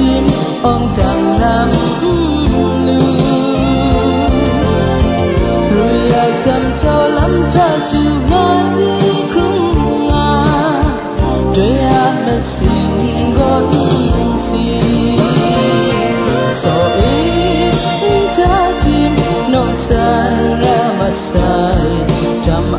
Muslim orang dalam mulu Ruyai jam colam caju ngari krunga Dea mesin godin si Soin jajim no sanra masai Jam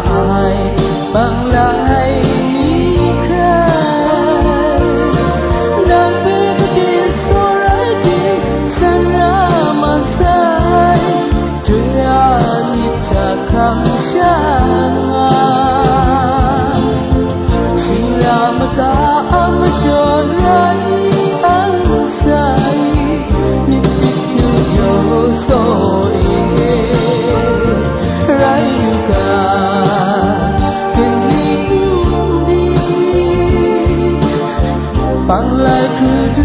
ai bang lai